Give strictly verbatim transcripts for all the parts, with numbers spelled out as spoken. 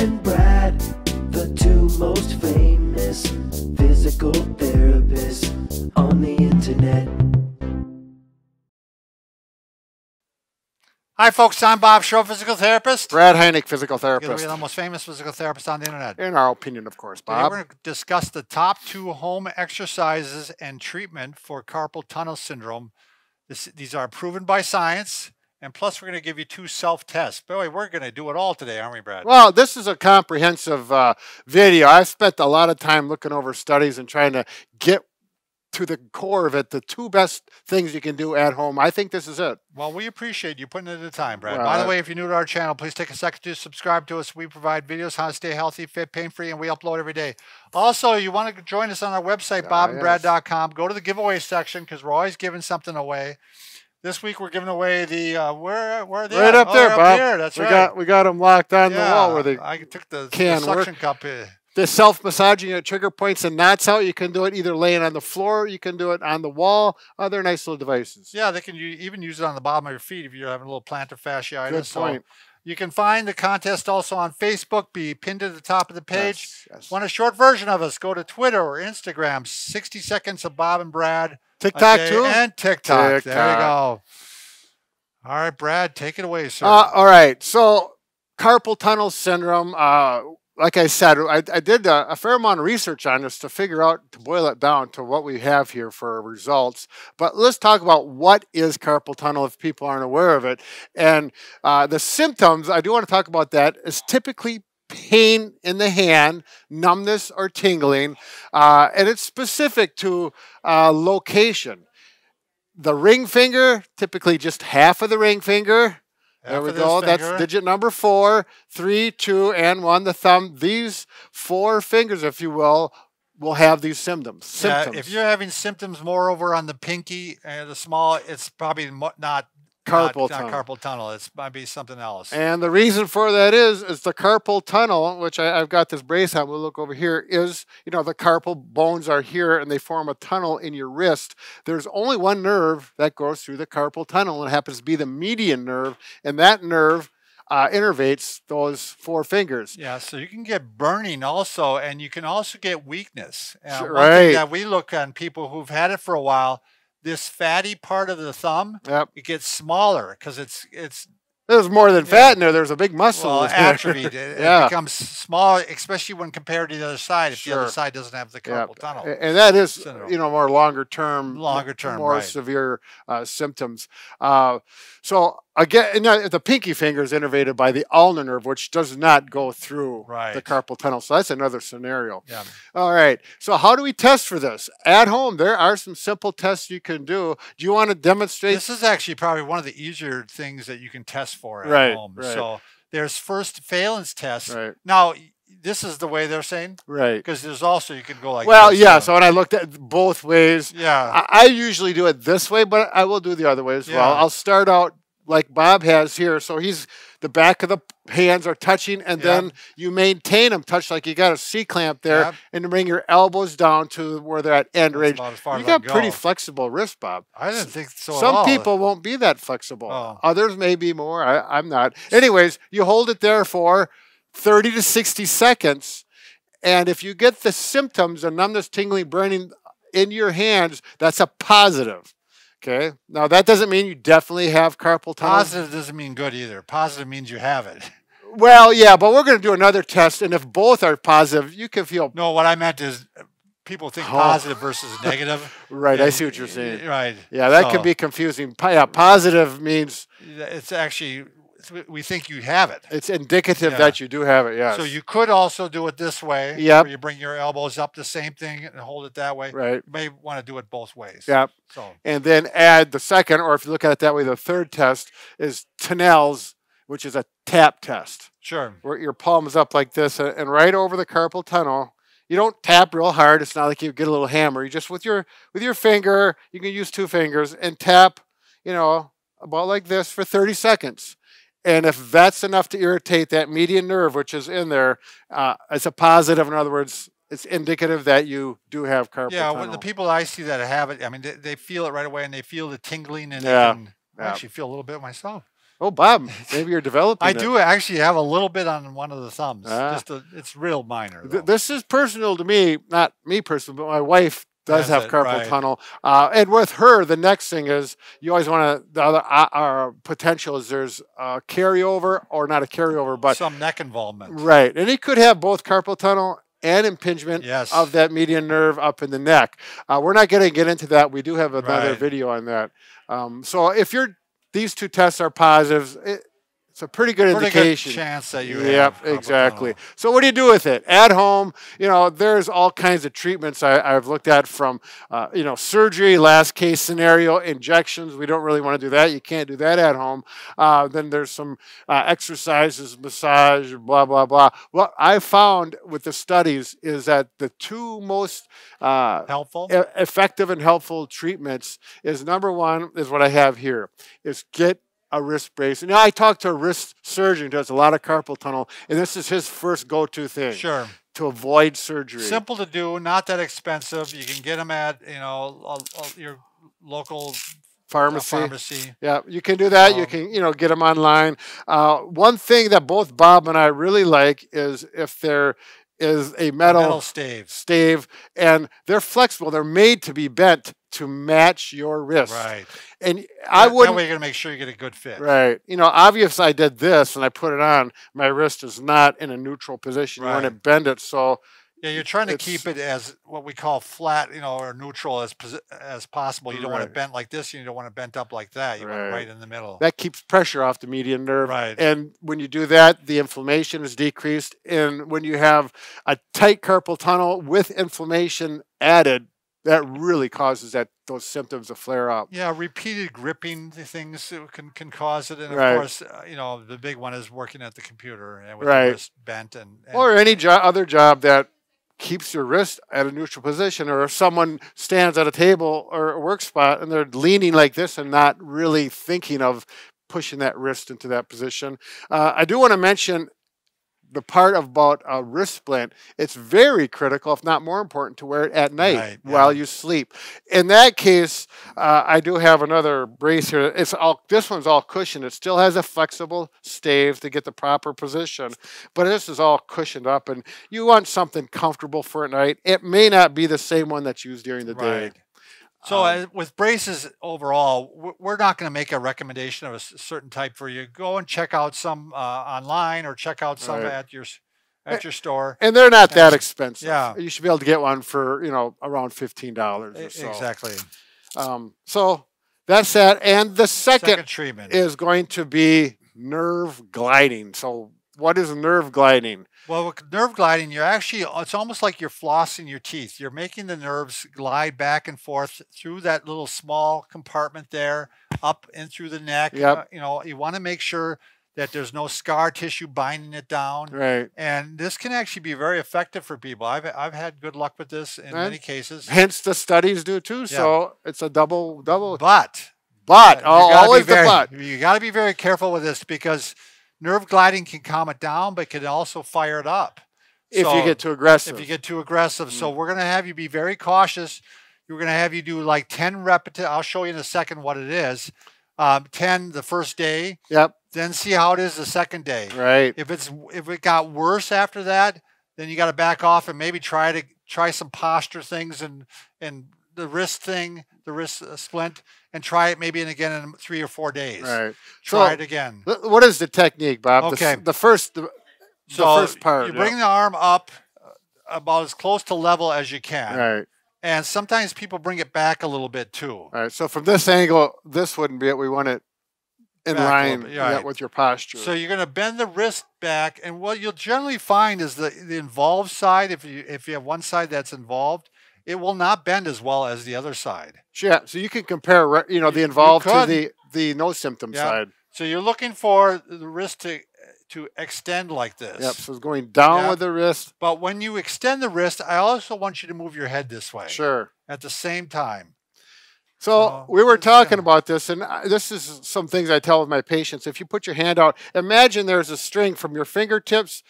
and Brad, the two most famous physical therapists on the internet. Hi folks, I'm Bob Schrupp, physical therapist. Brad Heineck, physical therapist. You're the most famous physical therapist on the internet. In our opinion, of course, Bob. Today we're going to discuss the top two home exercises and treatment for carpal tunnel syndrome. This, these are proven by science. And plus, we're going to give you two self-tests. By the way, we're going to do it all today, aren't we, Brad? Well, this is a comprehensive uh, video. I've spent a lot of time looking over studies and trying to get to the core of it, the two best things you can do at home. I think this is it. Well, we appreciate you putting it at a time, Brad. Well, by the way, if you're new to our channel, please take a second to subscribe to us. We provide videos how to stay healthy, fit, pain-free, and we upload every day. Also, you want to join us on our website, bob and brad dot com. Go to the giveaway section because we're always giving something away. This week we're giving away the uh, where where are they right at? Up there, oh, Bob. Up here. That's we right. Got, we got them locked on yeah, the wall where they I took the, can the suction work. cup here. The self-massaging at trigger points and knots out. You can do it either laying on the floor. You can do it on the wall. Other nice little devices. Yeah, they can you even use it on the bottom of your feet if you're having a little plantar fasciitis. Good point. So you can find the contest also on Facebook. Be pinned to the top of the page. Yes, yes. Want a short version of us? Go to Twitter or Instagram. sixty seconds of Bob and Brad. TikTok too? And TikTok. TikTok. There you go. All right, Brad, take it away, sir. Uh, all right. So carpal tunnel syndrome. Uh, Like I said, I, I did a, a fair amount of research on this to figure out, to boil it down to what we have here for results. But let's talk about what is carpal tunnel if people aren't aware of it. And uh, the symptoms, I do want to talk about that, is typically pain in the hand, numbness or tingling, uh, and it's specific to uh, location. The ring finger, typically just half of the ring finger. There After we go. That's digit number four, three, two, and one. The thumb. These four fingers, if you will, will have these symptoms. symptoms. Yeah, if you're having symptoms, moreover, on the pinky and uh, the small, it's probably not carpal not, tunnel. Not carpal tunnel. It might be something else. And the reason for that is, is the carpal tunnel, which I, I've got this brace on. We'll look over here. Is you know the carpal bones are here and they form a tunnel in your wrist. There's only one nerve that goes through the carpal tunnel, and it happens to be the median nerve, and that nerve uh, innervates those four fingers. Yeah. So you can get burning also, and you can also get weakness. Uh, sure, one right. thing that we look on people who've had it for a while. This fatty part of the thumb, yep. it gets smaller because it's it's. There's more than fat yeah. in there. There's a big muscle. Well, atrophy. It, yeah. it becomes small, especially when compared to the other side. If sure. the other side doesn't have the carpal yep. tunnel, and that is syndrome. you know more longer term, longer term, more right. severe uh, symptoms. Uh, so again, you know, the pinky finger is innervated by the ulnar nerve, which does not go through right. the carpal tunnel. So that's another scenario. Yeah. All right. So how do we test for this at home? There are some simple tests you can do. Do you want to demonstrate? This is actually probably one of the easier things that you can test for. For at right, home. Right. So there's first Phalen's test. Right. Now this is the way they're saying, right? Because there's also you can go like well, this, yeah. So. so when I looked at both ways, yeah, I, I usually do it this way, but I will do the other way as yeah. well. I'll start out like Bob has here. So he's the back of the hands are touching, and yep. then you maintain them touch like you got a C clamp there, yep. and bring your elbows down to where they're at end range. You got go. pretty flexible wrist, Bob. I didn't think so. Some at all. people won't be that flexible. Oh. Others may be more. I, I'm not. Anyways, you hold it there for thirty to sixty seconds, and if you get the symptoms of numbness, tingling, burning in your hands, that's a positive. Okay. Now that doesn't mean you definitely have carpal tunnel. Positive doesn't mean good either. Positive means you have it. Well, yeah, but we're going to do another test, and if both are positive, you can feel. No, what I meant is people think oh. positive versus negative. right. And, I see what you're saying. Right. Yeah, that so, can be confusing. Yeah, positive means it's actually we think you have it. It's indicative yeah. that you do have it. Yeah. So you could also do it this way. Yeah. You bring your elbows up, the same thing, and hold it that way. Right. You may want to do it both ways. Yep. So. And then add the second, or if you look at it that way, the third test is Tinel's, which is a tap test. Sure. Where your palm's up like this, and right over the carpal tunnel. You don't tap real hard. It's not like you get a little hammer. You just with your with your finger, you can use two fingers and tap, you know, about like this for thirty seconds. And if that's enough to irritate that median nerve, which is in there, uh, it's a positive. In other words, it's indicative that you do have carpal yeah, tunnel. Yeah, well, the people I see that have it, I mean, they, they feel it right away, and they feel the tingling, and yeah, I can yeah. actually feel a little bit myself. Oh, Bob, maybe you're developing I it. do actually have a little bit on one of the thumbs. Ah. Just a, it's real minor. Th this is personal to me, not me personally, but my wife does That's have it, carpal right. tunnel. Uh, and with her, the next thing is you always want to, the other uh, uh, potential is there's a carryover, or not a carryover, but some neck involvement. Right. And it could have both carpal tunnel and impingement yes. of that median nerve up in the neck. Uh, we're not going to get into that. We do have another right. video on that. Um, so if you're these two tests are positives, it, it's a pretty good pretty indication. Good chance that you yep, have. Yep, exactly. Tunnel. So what do you do with it? At home, you know, there's all kinds of treatments I, I've looked at from, uh, you know, surgery, last case scenario, injections. We don't really want to do that. You can't do that at home. Uh, then there's some uh, exercises, massage, blah, blah, blah. What I found with the studies is that the two most uh, helpful, e effective and helpful treatments is number one is what I have here is get a wrist brace. Now, I talked to a wrist surgeon who does a lot of carpal tunnel, and this is his first go-to thing. Sure. To avoid surgery. Simple to do, not that expensive. You can get them at, you know, all, all your local pharmacy. Uh, pharmacy. Yeah, you can do that. Um, you can, you know, get them online. Uh, one thing that both Bob and I really like is if they're, is a metal, metal stave. stave, and they're flexible. They're made to be bent to match your wrist. Right. And I that, wouldn't... That way you're going to make sure you get a good fit. Right. You know, obviously I did this and I put it on. My wrist is not in a neutral position. Right. You want to bend it, so... Yeah, you're trying to keep it as what we call flat, you know, or neutral as as possible. You don't right. want to bend like this. You don't want to bend up like that. You right. want right in the middle. That keeps pressure off the median nerve. Right. And when you do that, the inflammation is decreased. And when you have a tight carpal tunnel with inflammation added, that really causes that those symptoms to flare up. Yeah, repeated gripping things can can cause it, and of right. course, uh, you know, the big one is working at the computer and with right. the wrist bent, and, and or any jo other job that keeps your wrist at a neutral position. Or if someone stands at a table or a work spot and they're leaning like this and not really thinking of pushing that wrist into that position. Uh, I do want to mention the part about a wrist splint. It's very critical, if not more important, to wear it at night right, yeah. while you sleep. In that case, uh, I do have another brace here. It's all, this one's all cushioned. It still has a flexible stave to get the proper position, but this is all cushioned up, and you want something comfortable for at night. It may not be the same one that's used during the right. day. So um, with braces overall, we're not going to make a recommendation of a certain type for you. Go and check out some uh, online, or check out some right. at your at your store. And they're not and, that expensive. Yeah, you should be able to get one for you know around fifteen dollars or so. Exactly. Um, so that's that. And the second, second treatment is going to be nerve gliding. So what is nerve gliding? Well, with nerve gliding, you're actually, it's almost like you're flossing your teeth. You're making the nerves glide back and forth through that little small compartment there, up and through the neck. Yep. Uh, you know, you want to make sure that there's no scar tissue binding it down. Right. And this can actually be very effective for people. I've, I've had good luck with this in and many cases. Hence the studies do too. Yeah. So it's a double, double. But. But. Oh, always the but. You got to be very careful with this, because nerve gliding can calm it down, but can also fire it up. If so, you get too aggressive. If you get too aggressive. Mm-hmm. So we're going to have you be very cautious. We're going to have you do like ten repetitions. I'll show you in a second what it is. Um, ten the first day. Yep. Then see how it is the second day. Right. If it's if it got worse after that, then you got to back off and maybe try to try some posture things and and the wrist thing, the wrist splint, and try it maybe again in three or four days. Right. Try so, it again. What is the technique, Bob? Okay. The, the first, the, so the first part. You bring yeah. the arm up about as close to level as you can. Right. And sometimes people bring it back a little bit too. All right. So from this angle, this wouldn't be it. We want it in back line right. with your posture. So you're going to bend the wrist back, and what you'll generally find is the the involved side. If you if you have one side that's involved, it will not bend as well as the other side. Yeah, so you can compare, you know, the involved to the the no symptom yeah. side. So you're looking for the wrist to to extend like this. Yep. So it's going down yep. with the wrist. But when you extend the wrist, I also want you to move your head this way. Sure. At the same time. So uh, we were talking yeah. about this, and this is some things I tell my patients. If you put your hand out, imagine there's a string from your fingertips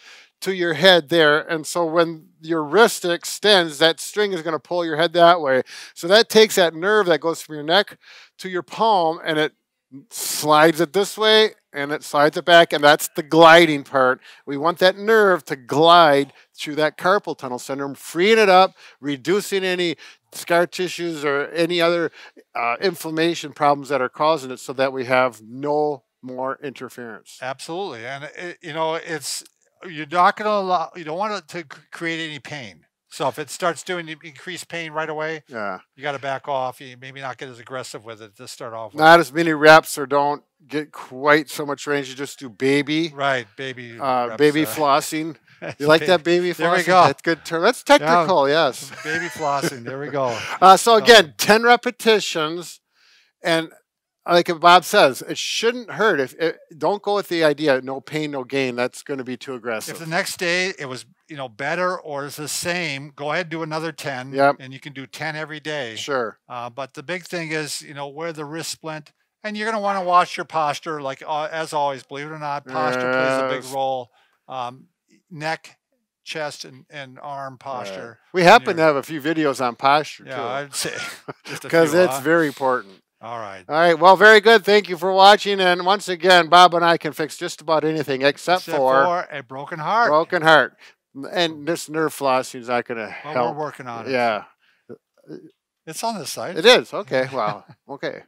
to your head there. And so when your wrist extends, that string is going to pull your head that way. So that takes that nerve that goes from your neck to your palm, and it slides it this way and it slides it back, and that's the gliding part. We want that nerve to glide through that carpal tunnel syndrome, freeing it up, reducing any scar tissues or any other uh, inflammation problems that are causing it, so that we have no more interference. Absolutely. And it, you know, it's, you're not going to allow, you don't want it to create any pain. So if it starts doing increased pain right away, yeah, you got to back off. You maybe not get as aggressive with it to start off with. Not as many reps, or don't get quite so much range. You just do baby. Right, baby uh, reps, Baby uh, flossing. You like baby, that baby flossing? There we go. That's a good term. That's technical, yeah, yes. Baby flossing, there we go. Uh, so again, ten repetitions, and like Bob says, it shouldn't hurt. If it, don't go with the idea, no pain, no gain. That's going to be too aggressive. If the next day it was, you know, better or is the same, go ahead and do another ten. Yep. And you can do ten every day. Sure. Uh, but the big thing is, you know, where the wrist splint, and you're going to want to watch your posture. Like uh, as always, believe it or not, posture yes. plays a big role. Um, neck, chest, and, and arm posture. Right. We happen to have a few videos on posture yeah, too. Yeah, I'd say because it's huh? very important. All right. All right. Well, very good. Thank you for watching. And once again, Bob and I can fix just about anything except, except for, for a broken heart. Broken heart. And this nerve flossing is not going to well, help. We're working on it. Yeah. It's on this side. It is. Okay. Wow. Okay.